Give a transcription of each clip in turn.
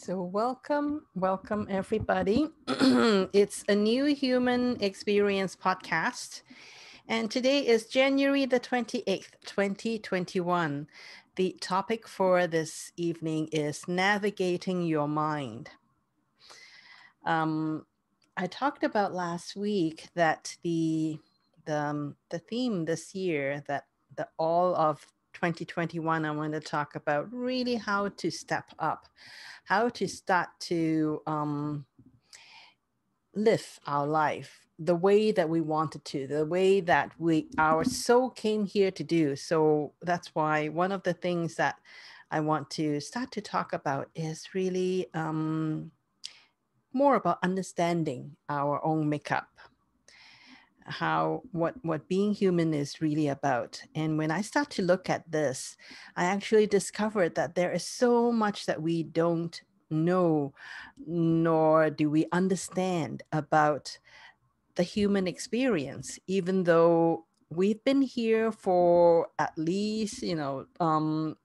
So welcome everybody. It's a New Human Experience podcast. And today is January the 28th, 2021. The topic for this evening is navigating your mind. I talked about last week that the theme this year, that the all of 2021, I want to talk about really how to step up, how to start to live our life the way that we wanted to, the way that our soul came here to do. So that's why one of the things that I want to start to talk about is really more about understanding our own makeup, what being human is really about. And when I start to look at this, I actually discovered that there is so much that we don't know, nor do we understand about the human experience, even though we've been here for at least, 15,000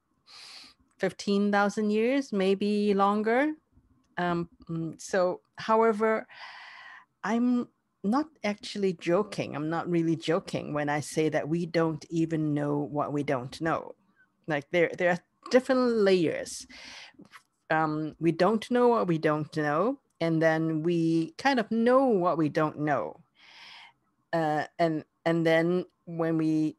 years, maybe longer. However, I'm not actually joking. I'm not really joking when I say that we don't even know what we don't know. Like there are different layers. We don't know what we don't know, and then we kind of know what we don't know. And then when we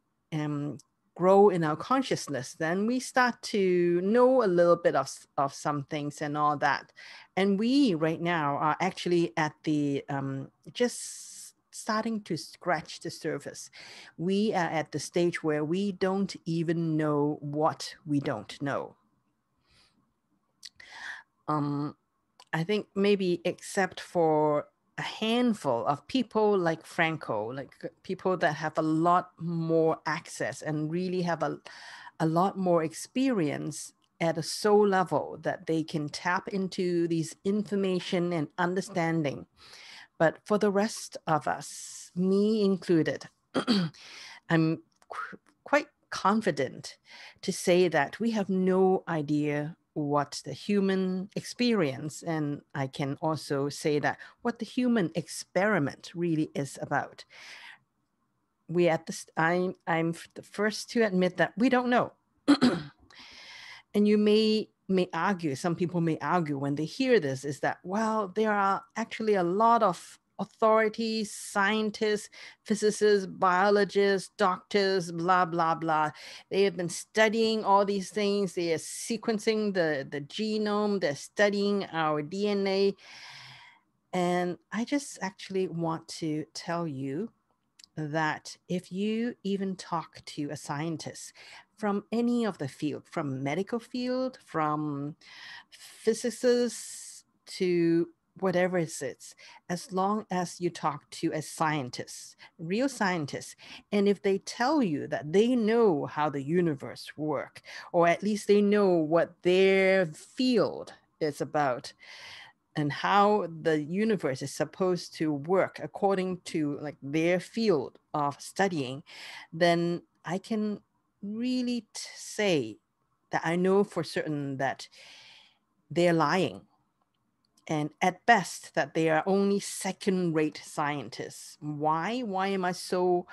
grow in our consciousness, then we start to know a little bit of some things and all that. And we right now are actually at the, just starting to scratch the surface. We are at the stage where we don't even know what we don't know. I think maybe except for a handful of people like Franco, like people that have a lot more access and really have a lot more experience at a soul level, that they can tap into these information and understanding. But for the rest of us, me included, I'm quite confident to say that we have no idea what the human experience, and I can also say that what the human experiment really is about. I'm the first to admit that we don't know. And you may argue, some people may argue when they hear this, is that, well, there are actually a lot of authorities, scientists, physicists, biologists, doctors, blah, blah, blah. They have been studying all these things. They are sequencing the genome. They're studying our DNA. And I just actually want to tell you that if you even talk to a scientist from any of the field, from medical field, from physicists to whatever it is, as long as you talk to a scientist, real scientist, and if they tell you that they know how the universe works, or at least they know what their field is about and how the universe is supposed to work according to like their field of studying, then I can really say that I know for certain that they're lying. And at best, that they are only second-rate scientists. Why? Why am I so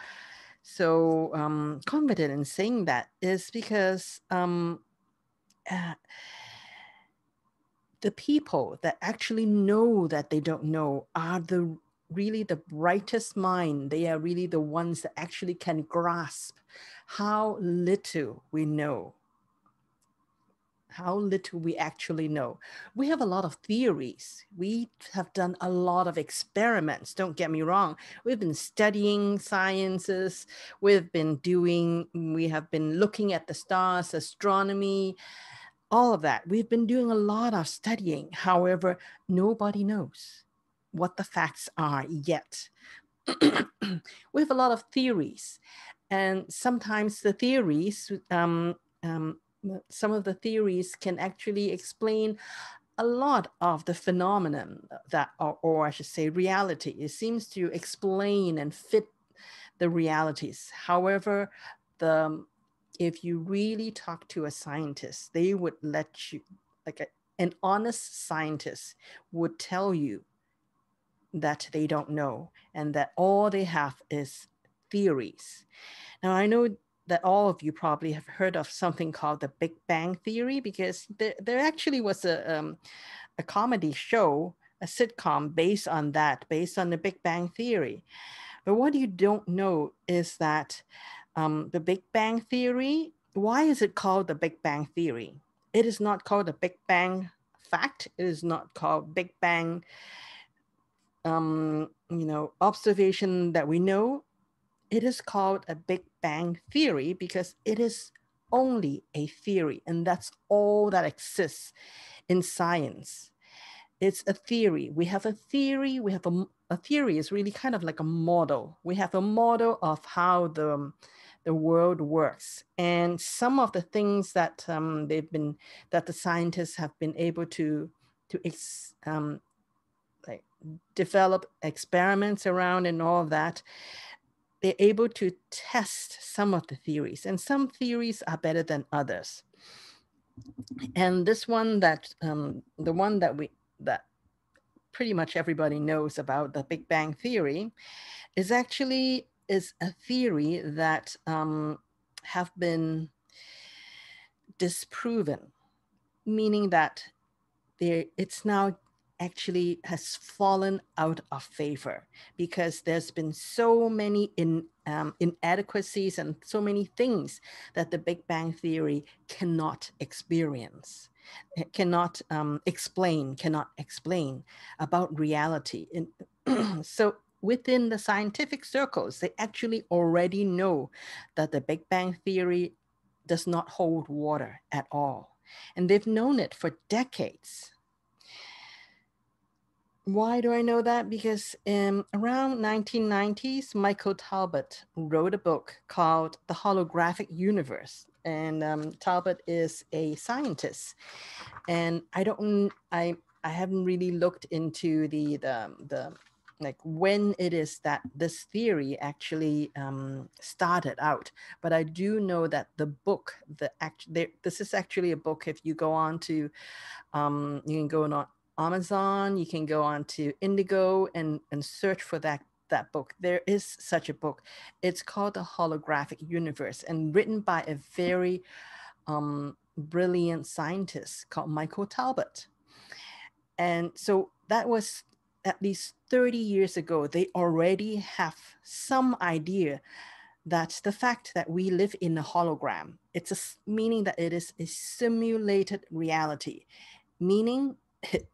confident in saying that? Is because the people that actually know that they don't know are really the brightest mind. They are really the ones that actually can grasp how little we know. How little we actually know. We have a lot of theories. We have done a lot of experiments. Don't get me wrong. We've been studying sciences. We have been looking at the stars, astronomy, all of that. We've been doing a lot of studying. However, nobody knows what the facts are yet. We have a lot of theories. And sometimes the theories, some of the theories can actually explain a lot of the phenomenon that, or I should say reality. It seems to explain and fit the realities. However, if you really talk to a scientist, they would let you, like An honest scientist would tell you that they don't know and that all they have is theories. Now, I know that all of you probably have heard of something called the Big Bang Theory, because there actually was a comedy show, a sitcom based on that, based on the Big Bang Theory. But what you don't know is that the Big Bang Theory, why is it called the Big Bang Theory? It is not called the Big Bang fact. It is not called Big Bang, observation that we know. It is called a Big Bang Theory because it is only a theory, and that's all that exists in science. It's a theory. We have a theory. We have a theory is really kind of like a model. We have a model of how the world works, and some of the things that the scientists have been able to develop experiments around and all of that. They're able to test some of the theories, and some theories are better than others. And this one that the one that pretty much everybody knows about, the Big Bang Theory, is actually is a theory that have been disproven, meaning that it's now actually has fallen out of favor because there's been so many inadequacies and so many things that the Big Bang Theory cannot experience, cannot explain about reality. And so within the scientific circles, they actually already know that the Big Bang Theory does not hold water at all. And they've known it for decades. Why do I know that? Because around 1990s, Michael Talbot wrote a book called The Holographic Universe. And Talbot is a scientist. And I haven't really looked into the like when it is that this theory actually started out. But I do know that the book, this is actually a book. If you go on to, you can go on Amazon, you can go on to Indigo and search for that book. There is such a book. It's called The Holographic Universe, and written by a very brilliant scientist called Michael Talbot. And so that was at least 30 years ago. They already have some idea that the fact that we live in a hologram, meaning that it is a simulated reality, meaning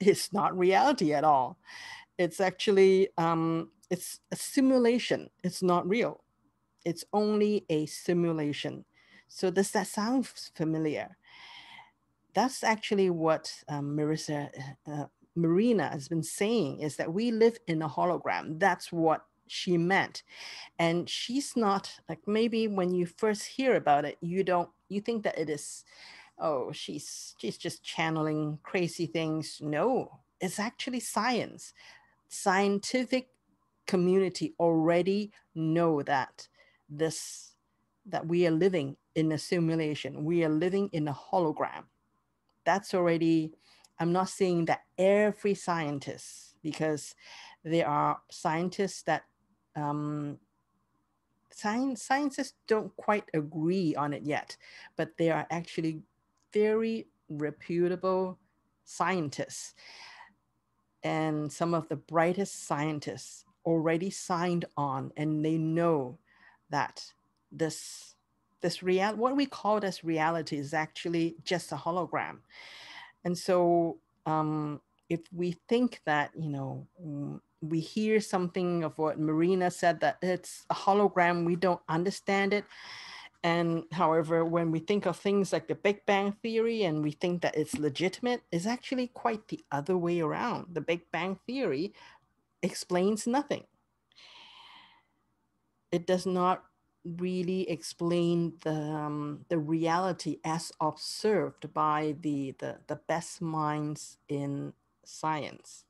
it's not reality at all. It's actually, it's a simulation. It's not real. It's only a simulation. So does that sound familiar? That's actually what Marina has been saying, is that we live in a hologram. That's what she meant. And she's not, like, maybe when you first hear about it, you think that it is, oh, she's just channeling crazy things. No, it's actually science. Scientific community already know that we are living in a simulation. We are living in a hologram. That's already, I'm not saying that every scientist, because there are scientists that, scientists don't quite agree on it yet, but they are actually very reputable scientists, and some of the brightest scientists already signed on, and they know that this reality, what we call this reality, is actually just a hologram. And so if we think that, we hear something of what Marina said, that it's a hologram, we don't understand it. And however, when we think of things like the Big Bang Theory and we think that it's legitimate, it's actually quite the other way around. The Big Bang Theory explains nothing. It does not really explain the reality as observed by the best minds in science.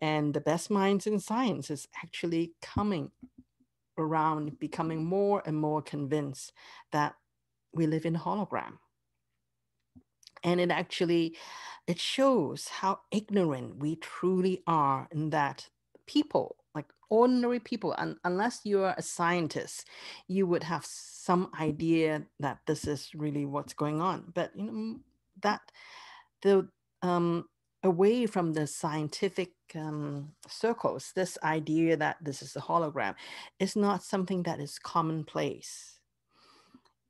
And the best minds in science is actually coming around, becoming more and more convinced that we live in a hologram. And it actually, it shows how ignorant we truly are, in that people, like ordinary people, and unless you're a scientist, you would have some idea that this is really what's going on. But you know, that the away from the scientific circles, this idea that this is a hologram is not something that is commonplace.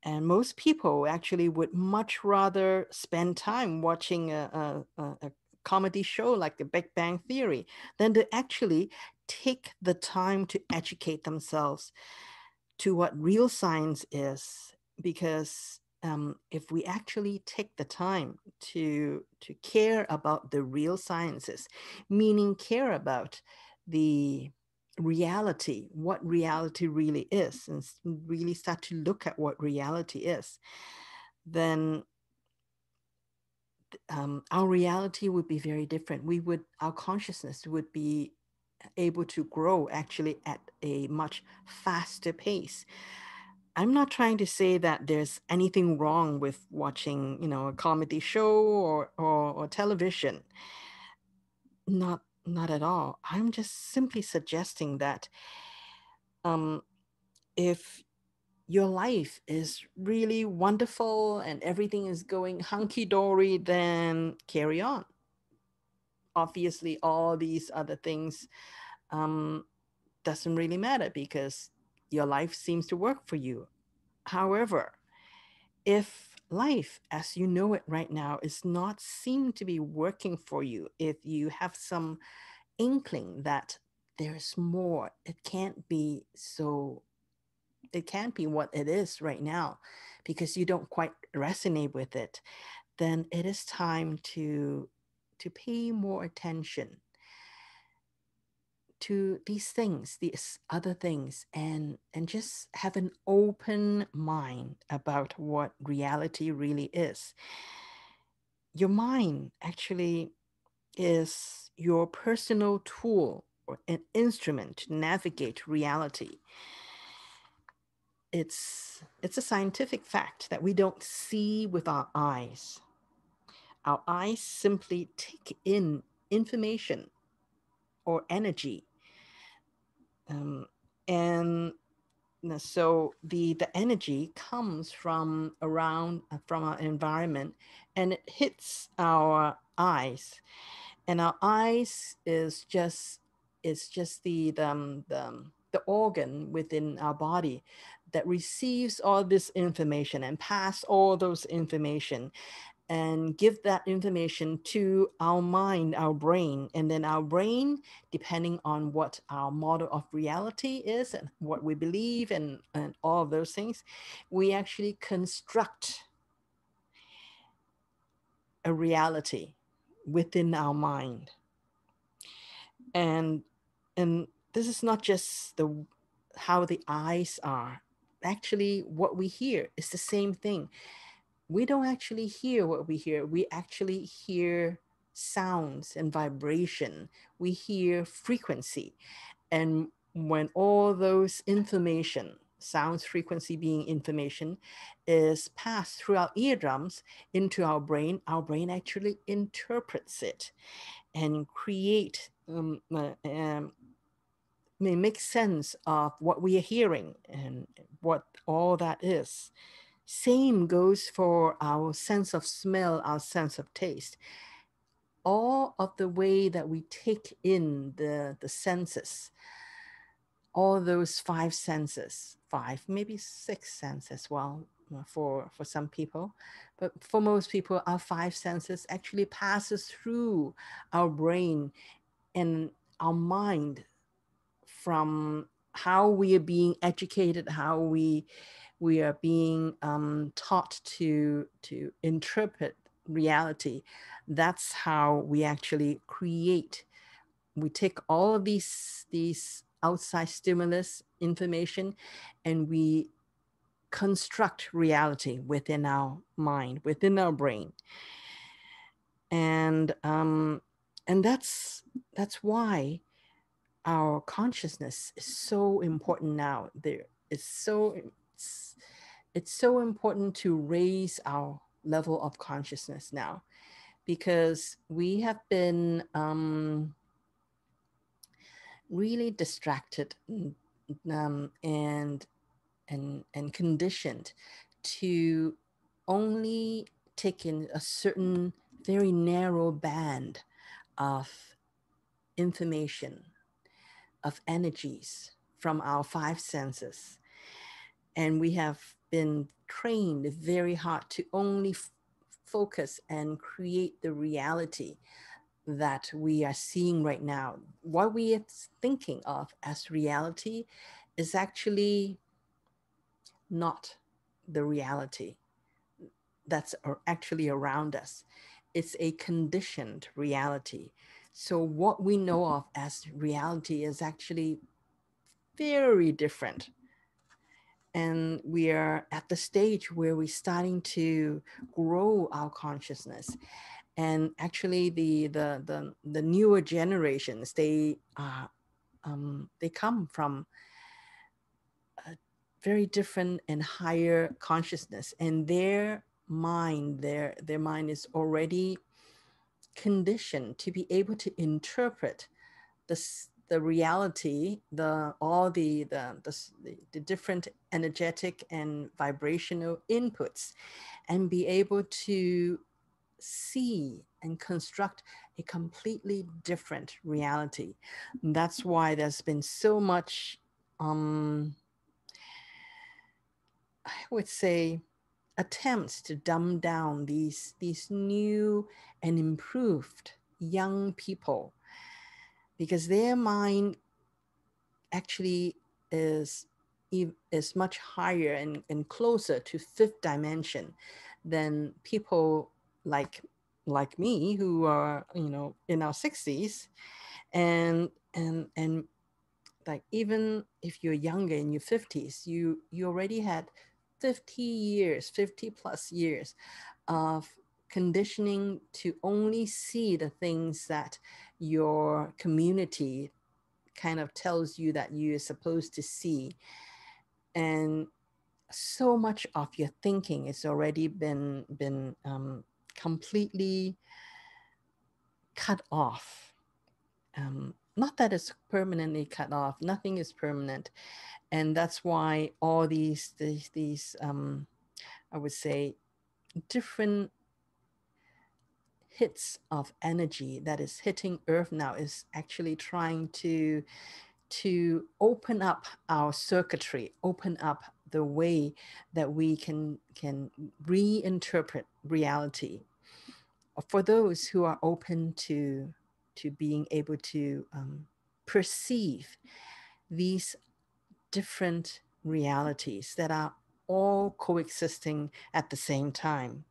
And most people actually would much rather spend time watching a comedy show like The Big Bang Theory than to actually take the time to educate themselves to what real science is. Because if we actually take the time to care about the real sciences, meaning care about the reality, what reality really is, and really start to look at what reality is, then our reality would be very different. Our consciousness would be able to grow actually at a much faster pace. I'm not trying to say that there's anything wrong with watching, you know, a comedy show or television. Not at all. I'm just simply suggesting that if your life is really wonderful and everything is going hunky-dory, then carry on. Obviously, all these other things doesn't really matter because your life seems to work for you. However, if life as you know it right now is not seem to be working for you, if you have some inkling that there's more, it can't be what it is right now because you don't quite resonate with it, then it is time to pay more attention to these things, these other things, and just have an open mind about what reality really is. Your mind actually is your personal tool or an instrument to navigate reality. It's a scientific fact that we don't see with our eyes. Our eyes simply take in information or energy. And so the energy comes from from our environment, and it hits our eyes, and our eyes is just the organ within our body that receives all this information and pass all those information and give that information to our mind, our brain. And then our brain, depending on what our model of reality is and what we believe and all of those things, we actually construct a reality within our mind. And this is not just how the eyes are. Actually, what we hear is the same thing. We don't actually hear what we hear. We actually hear sounds and vibration. We hear frequency. And when all those information, sounds, frequency being information, is passed through our eardrums into our brain actually interprets it and create, may make sense of what we are hearing and what all that is. Same goes for our sense of smell, our sense of taste. All of the way that we take in the senses, all those five senses, five, maybe six senses, well, for some people, but for most people, our five senses actually passes through our brain and our mind from how we are being educated, how we are being taught to interpret reality. That's how we actually create. We take all of these outside stimulus information and we construct reality within our mind, within our brain. And that's why our consciousness is so important now. It's so important to raise our level of consciousness now, because we have been really distracted and conditioned to only take in a certain very narrow band of information, of energies from our five senses. And we have been trained very hard to only focus and create the reality that we are seeing right now. What we are thinking of as reality is actually not the reality that's actually around us. It's a conditioned reality. So what we know of as reality is actually very different. And we are at the stage where we're starting to grow our consciousness. And actually the newer generations, they come from a very different and higher consciousness, and their mind is already conditioned to be able to interpret the reality, all the different energetic and vibrational inputs, and be able to see and construct a completely different reality. And that's why there's been so much, I would say, attempts to dumb down these new and improved young people, because their mind actually is much higher and closer to fifth dimension than people like me, who are, you know, in our 60s, and like, even if you're younger, in your 50s, you already had 50 plus years of conditioning to only see the things that your community kind of tells you that you're supposed to see. And so much of your thinking has already been completely cut off. Not that it's permanently cut off, nothing is permanent. And that's why all these I would say, different hits of energy that is hitting Earth now is actually trying to open up our circuitry, open up the way that we can reinterpret reality, for those who are open to being able to perceive these different realities that are all coexisting at the same time.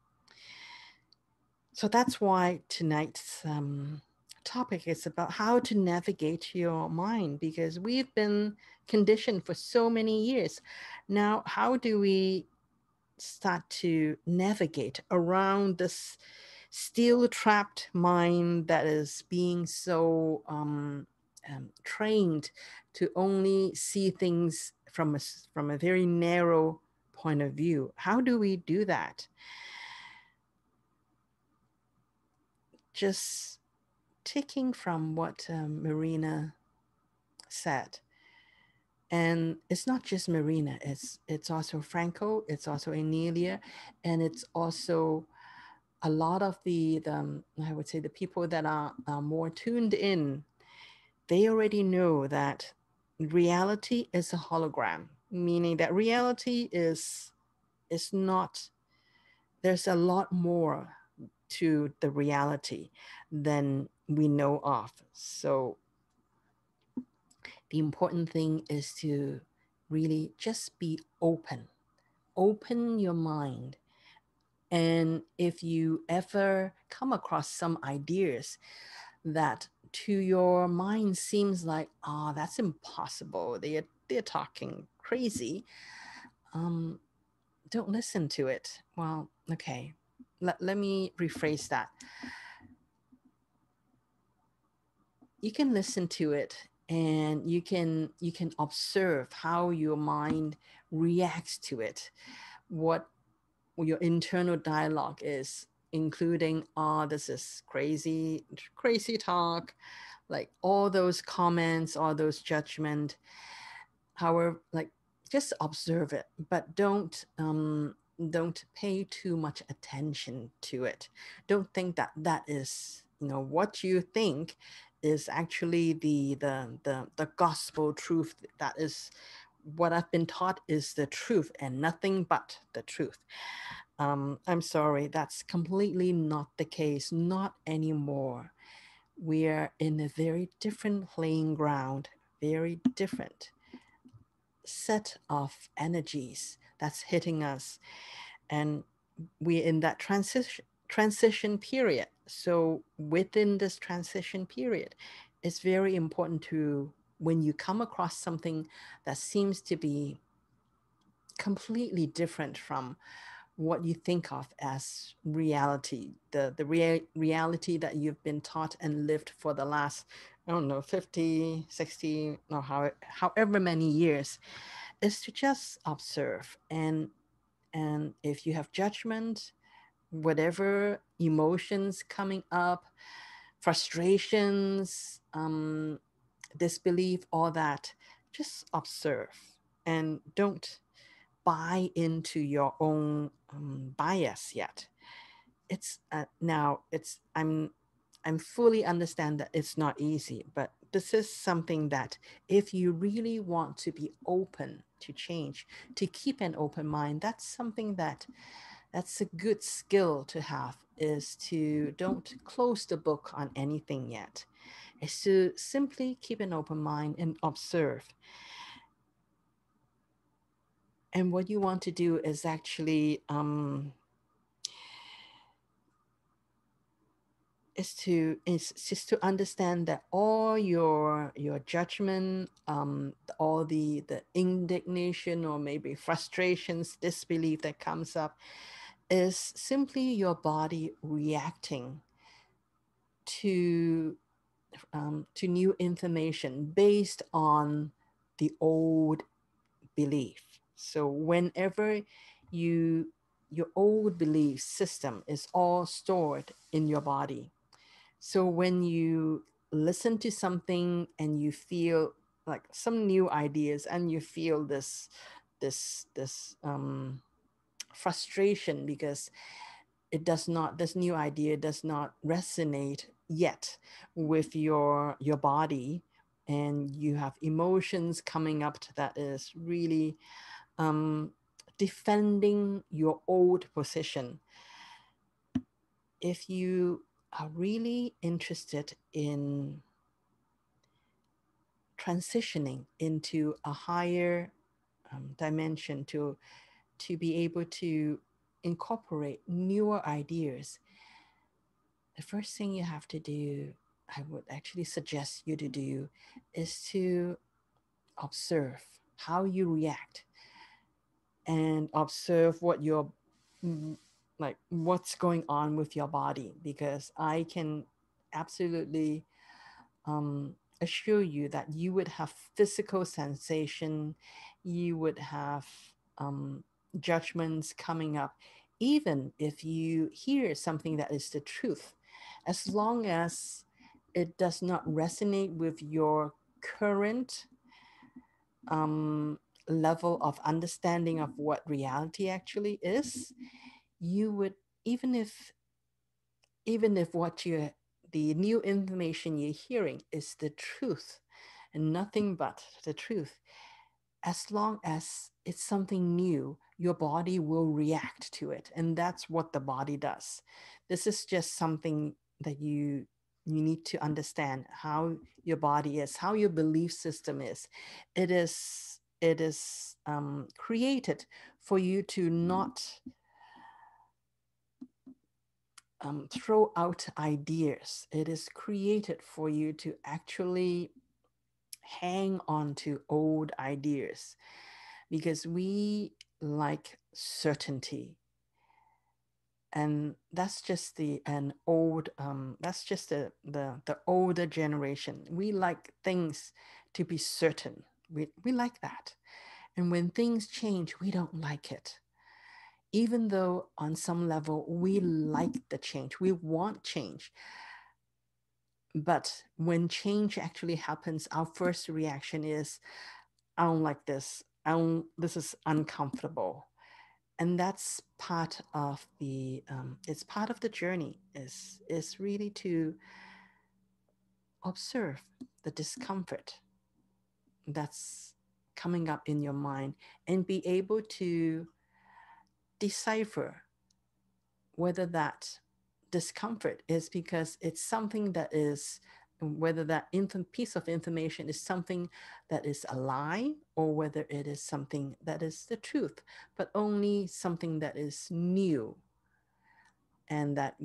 So that's why tonight's topic is about how to navigate your mind, because we've been conditioned for so many years. Now, how do we start to navigate around this steel-trapped mind that is being so trained to only see things from a very narrow point of view? How do we do that? Just taking from what Marina said, and it's not just Marina, it's also Franco, it's also Anelia, and it's also a lot of the I would say, the people that are more tuned in. They already know that reality is a hologram, meaning that reality is not, there's a lot more to the reality than we know of. So the important thing is to really just be open. Open your mind. And if you ever come across some ideas that to your mind seems like, oh, that's impossible, they're talking crazy, don't listen to it. Well, okay, let me rephrase that. You can listen to it, and you can observe how your mind reacts to it, what your internal dialogue is, including, oh, this is crazy talk, like all those comments, all those judgment. However, like just observe it, but don't pay too much attention to it. Don't think that that is, you know, what you think is actually the gospel truth. That is what I've been taught is the truth and nothing but the truth. I'm sorry, that's completely not the case, not anymore. We are in a very different playing ground, very different set of energies that's hitting us. And we're in that transition period. So within this transition period, it's very important to, when you come across something that seems to be completely different from what you think of as reality, the reality that you've been taught and lived for the last, I don't know, 50, 60, or however many years, is to just observe. And if you have judgment, whatever emotions coming up, frustrations, disbelief, all that, just observe and don't buy into your own bias yet. It's now it's I'm fully understand that it's not easy, but this is something that if you really want to be open to change, to keep an open mind, that's something that's a good skill to have, is to don't close the book on anything yet. It's to simply keep an open mind and observe. And what you want to do is actually is just to understand that all your judgment, all the indignation or maybe frustrations, disbelief that comes up, is simply your body reacting to new information based on the old belief. So whenever your old belief system is all stored in your body. So when you listen to something and you feel like some new ideas and you feel this frustration because it does not, this new idea does not resonate yet with your body, and you have emotions coming up that is really defending your old position. If you are really interested in transitioning into a higher dimension, to be able to incorporate newer ideas, the first thing you have to do, I would actually suggest you to do, is to observe how you react and observe what your, like what's going on with your body, because I can absolutely assure you that you would have physical sensation, you would have judgments coming up, even if you hear something that is the truth, as long as it does not resonate with your current level of understanding of what reality actually is. You would, even if the new information you're hearing is the truth and nothing but the truth, as long as it's something new, your body will react to it. And that's what the body does. This is just something that you need to understand, how your body is, how your belief system is. It is created for you to not throw out ideas. It is created for you to actually hang on to old ideas, because we like certainty. And that's just the older generation. We like things to be certain. We like that. And when things change, we don't like it. even though on some level we like the change, we want change. But when change actually happens, our first reaction is, I don't like this. This is uncomfortable. And that's part of the, it's part of the journey is really to observe the discomfort that's coming up in your mind and be able to decipher whether that discomfort is because it's something that is, whether that piece of information is something that is a lie or whether it is something that is the truth, but only something that is new. And that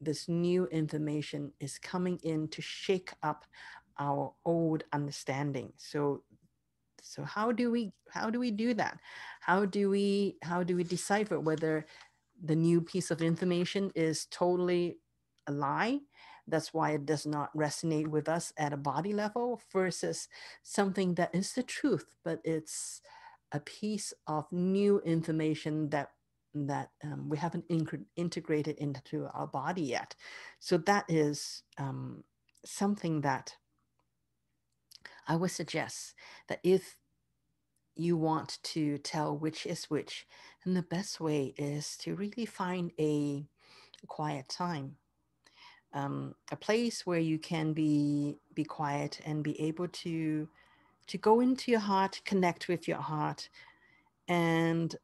this new information is coming in to shake up our old understanding. So how do we do that? How do we decipher whether the new piece of information is totally a lie? That's why it does not resonate with us at a body level versus something that is the truth, but it's a piece of new information that we haven't integrated into our body yet. So that is something that I would suggest that if you want to tell which is which, and the best way is to really find a quiet time. A place where you can be quiet and be able to go into your heart, connect with your heart, and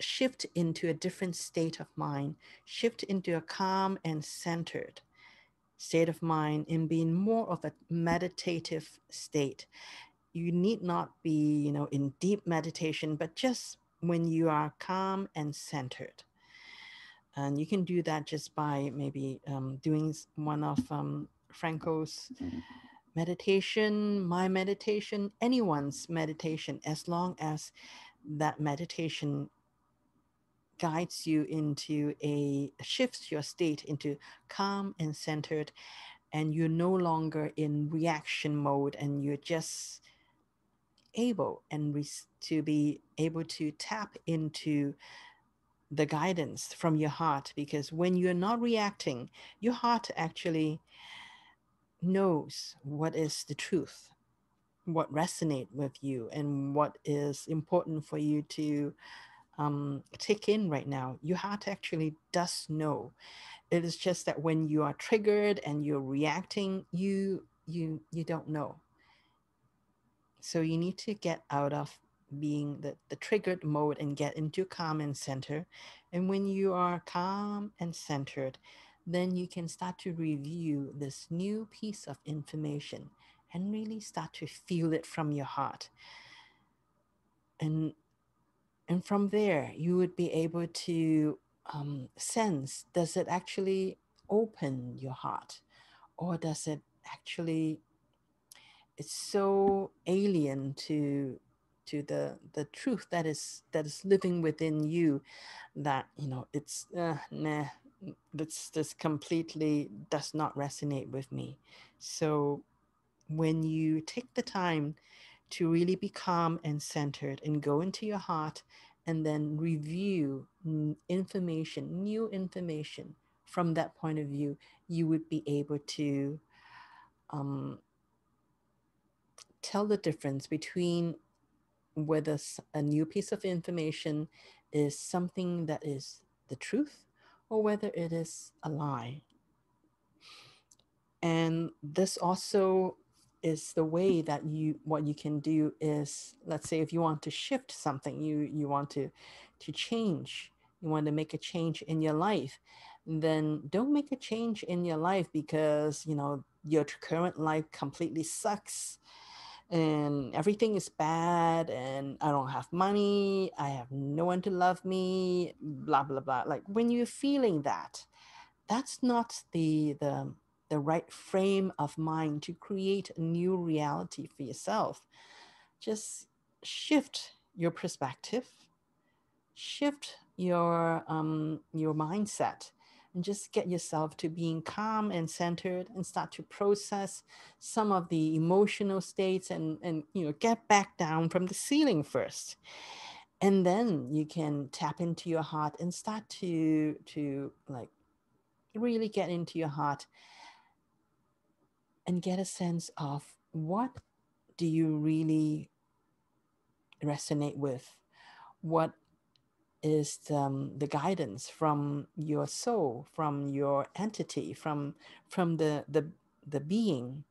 shift into a different state of mind, shift into a calm and centered state of mind and being more of a meditative state. You need not be, in deep meditation, but just when you are calm and centered. And you can do that just by maybe doing one of Franco's meditation, my meditation, anyone's meditation, as long as that meditation guides you into shifts your state into calm and centered, and you're no longer in reaction mode, and you're just able to be able to tap into the guidance from your heart, because when you're not reacting, your heart actually knows what is the truth, what resonates with you, and what is important for you to take in right now. Your heart actually does know. It is just that when you are triggered and you're reacting, you don't know. So you need to get out of being the triggered mode and get into calm and center. And when you are calm and centered, then you can start to review this new piece of information and really start to feel it from your heart. And from there, you would be able to sense, does it actually open your heart? Or does it actually, it's so alien to the truth that is living within you that, it's, nah, this completely does not resonate with me. So when you take the time to really be calm and centered and go into your heart and then review information, new information from that point of view, you would be able to tell the difference between whether a new piece of information is something that is the truth or whether it is a lie. And this also is the way that what you can do is, let's say if you want to shift something, you want to change, you want to make a change in your life, then don't make a change in your life because, your current life completely sucks. And everything is bad, and I don't have money, I have no one to love me, blah, blah, blah. Like when you're feeling that, that's not the right frame of mind to create a new reality for yourself. Just shift your perspective, shift your mindset, and just get yourself to being calm and centered and start to process some of the emotional states and get back down from the ceiling first. And then you can tap into your heart and start to like really get into your heart and get a sense of what do you really resonate with? What is the guidance from your soul, from your entity, from the being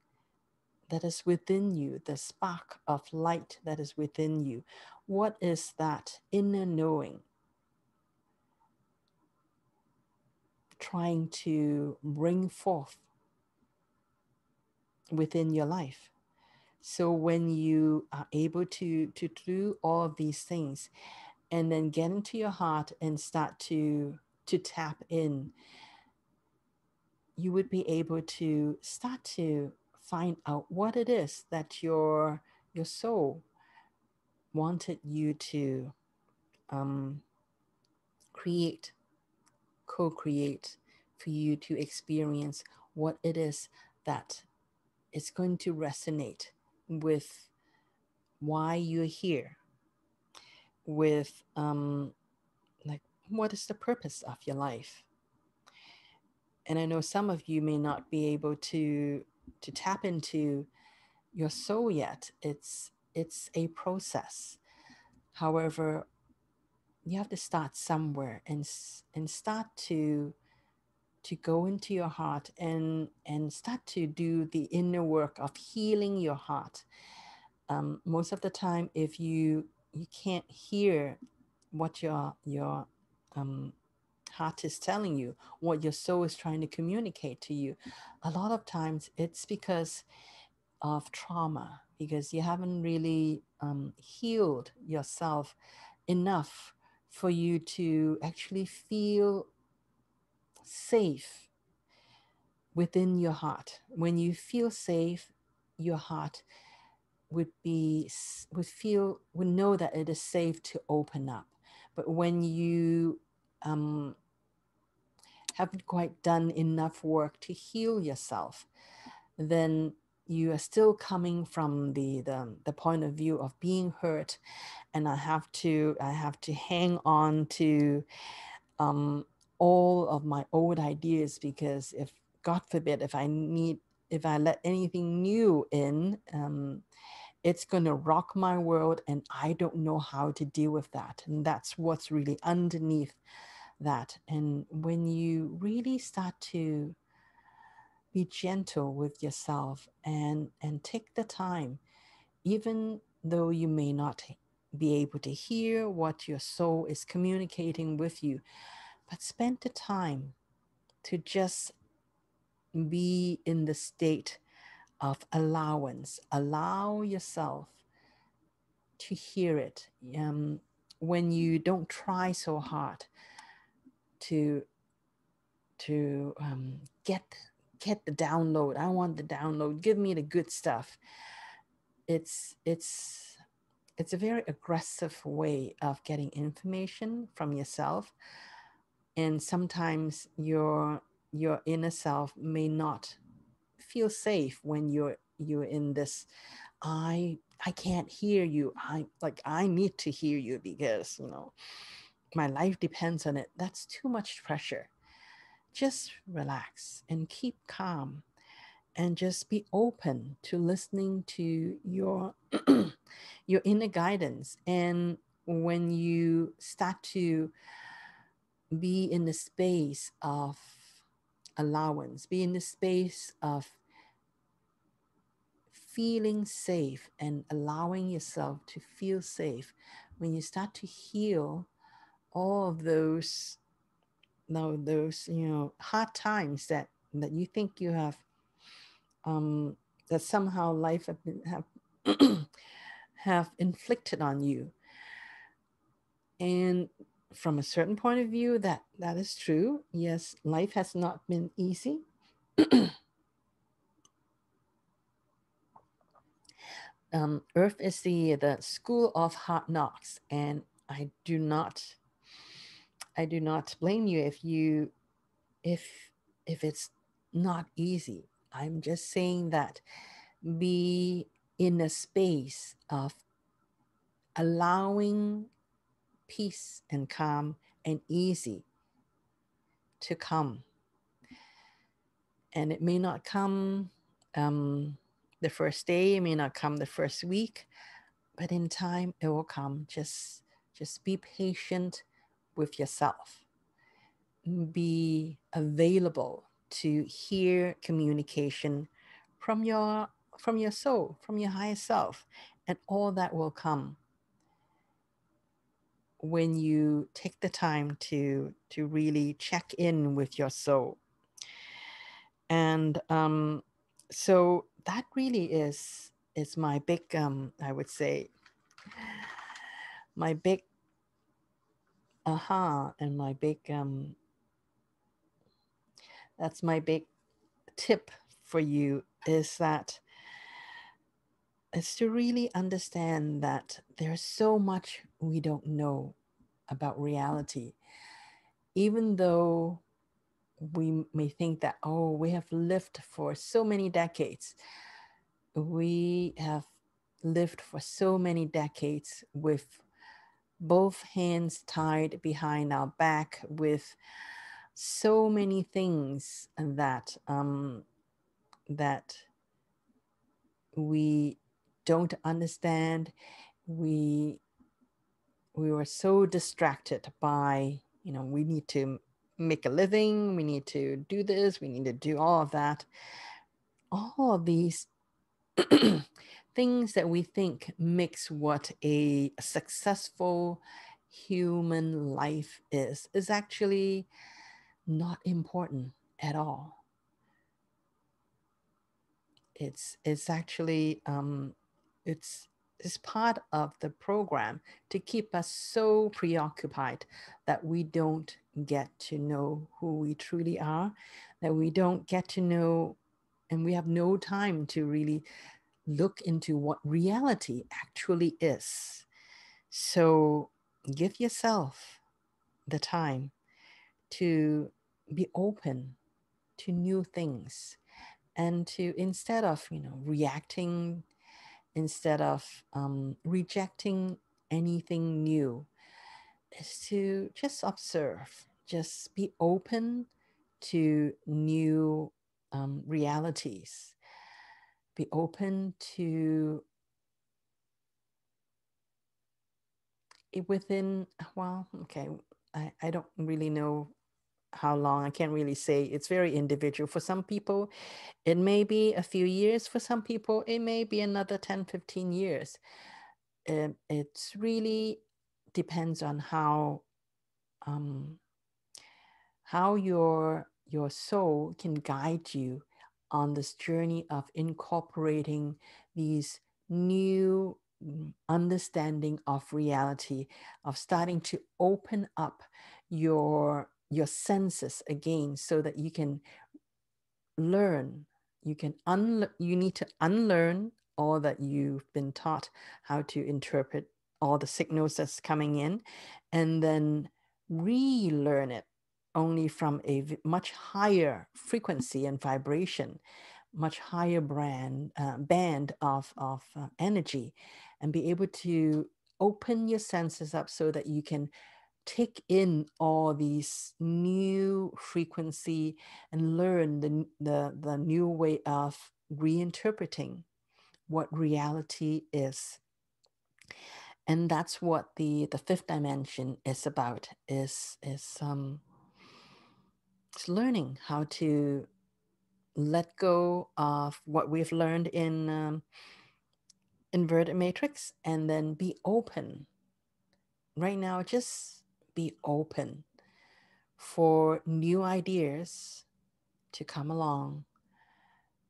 that is within you, the spark of light that is within you? What is that inner knowing? Trying to bring forth within your life. So when you are able to do all of these things and then get into your heart and start to tap in, you would be able to start to find out what it is that your soul wanted you to create, co-create, for you to experience what it is that is going to resonate with why you're here, with like what is the purpose of your life. And I know some of you may not be able to tap into your soul yet. It's a process. However, you have to start somewhere and start to go into your heart and start to do the inner work of healing your heart. Most of the time, if you can't hear what your heart is telling you, what your soul is trying to communicate to you, a lot of times it's because of trauma, because you haven't really healed yourself enough for you to actually feel safe within your heart. When you feel safe, your heart would know that it is safe to open up. But when you haven't quite done enough work to heal yourself, then you are still coming from the point of view of being hurt, and I have to hang on to all of my old ideas, because if, God forbid, if I let anything new in, it's going to rock my world, and I don't know how to deal with that. And that's what's really underneath that. And when you really start to be gentle with yourself and take the time, even though you may not be able to hear what your soul is communicating with you, but spend the time to just be in the state of allowance. Allow yourself to hear it. When you don't try so hard to get the download. I want the download. Give me the good stuff. It's a very aggressive way of getting information from yourself, and sometimes your inner self may not feel safe when you're in this, I can't hear you, I need to hear you because my life depends on it. That's too much pressure. Just relax and keep calm and just be open to listening to your inner guidance. And when you start to be in the space of allowance, be in the space of feeling safe and allowing yourself to feel safe, when you start to heal all of those hard times that you think you have, that somehow life have inflicted on you. And from a certain point of view, that is true. Yes, life has not been easy. Earth is the school of hard knocks, and I do not blame you if it's not easy. I'm just saying that be in a space of allowing peace and calm and easy to come. And it may not come the first day, it may not come the first week, but in time it will come. Just be patient with yourself. Be available to hear communication from your soul, from your higher self, and all that will come when you take the time to really check in with your soul. And so that really is my big, I would say, my big aha, and my big, that's my big tip for you, is that it's to really understand that there's so much we don't know about reality. Even though we may think that, oh, we have lived for so many decades. We have lived for so many decades with both hands tied behind our back, with so many things that that we don't understand. We were so distracted by, you know, we need to make a living, we need to do this, we need to do all of that. All of these things that we think makes what a successful human life is actually not important at all. It's actually, it's part of the program to keep us so preoccupied that we don't get to know who we truly are, that we don't get to know, and we have no time to really look into what reality actually is. So give yourself the time to be open to new things, and to, instead of, you know, reacting, instead of rejecting anything new, is to just observe, just be open to new realities, be open to it within, well, okay, I don't really know how long, I can't really say, it's very individual. For some people, it may be a few years. For some people, it may be another 10, 15 years. It's really depends on how your soul can guide you on this journey of incorporating these new understanding of reality, of starting to open up your senses again, so that you can learn, you need to unlearn all that you've been taught, how to interpret all the signals that's coming in, and then relearn it only from a much higher frequency and vibration, much higher band of energy, and be able to open your senses up so that you can take in all these new frequency and learn the new way of reinterpreting what reality is. And that's what the fifth dimension is about, is learning how to let go of what we've learned in inverted matrix, and then be open. Right now, just be open for new ideas to come along,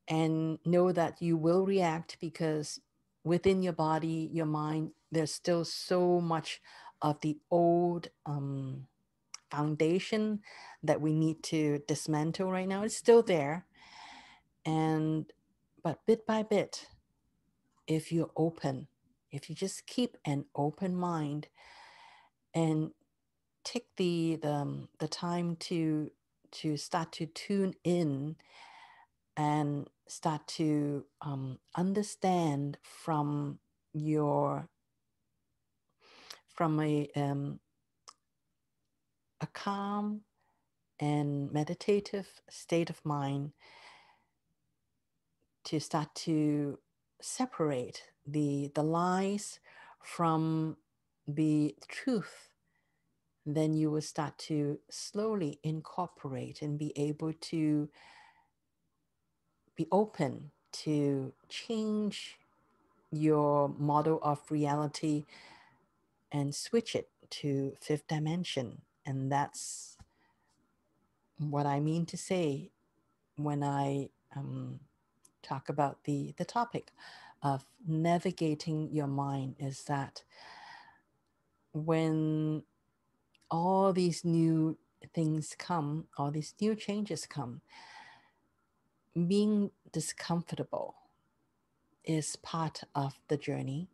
and know that you will react, because within your body, your mind, there's still so much of the old foundation that we need to dismantle right now. It's still there. But bit by bit, if you're open, if you just keep an open mind and take the time to start to tune in and start to understand from a a calm and meditative state of mind to start to separate the lies from the truth, then you will start to slowly incorporate and be able to be open to change your model of reality and switch it to fifth dimension. And that's what I mean to say when I talk about the topic of navigating your mind, is that when all these new things come, all these new changes come, being discomfortable is part of the journey.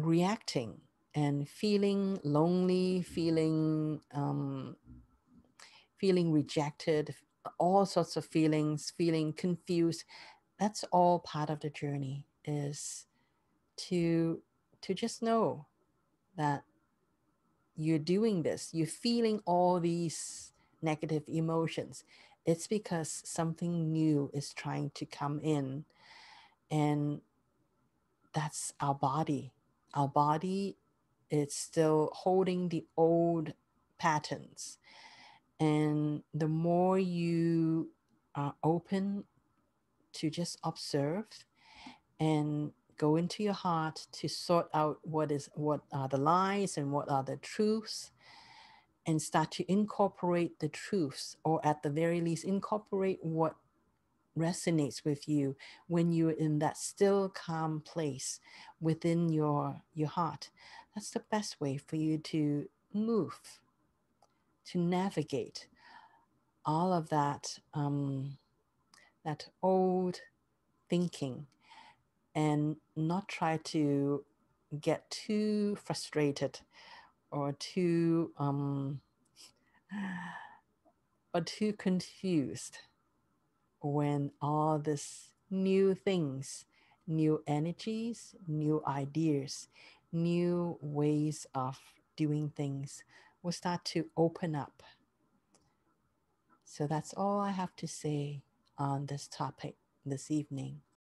Reacting and feeling lonely, feeling rejected, all sorts of feelings, feeling confused, that's all part of the journey, is to just know that you're doing this, you're feeling all these negative emotions. It's because something new is trying to come in, and that's our body. Our body is still holding the old patterns. And the more you are open to just observe and go into your heart to sort out what are the lies and what are the truths, and start to incorporate the truths, or at the very least incorporate what resonates with you when you're in that still calm place within your heart. That's the best way for you to move, to navigate all of that that old thinking, and not try to get too frustrated or too confused when all this new things, new energies, new ideas, new ways of doing things will start to open up. So that's all I have to say on this topic this evening.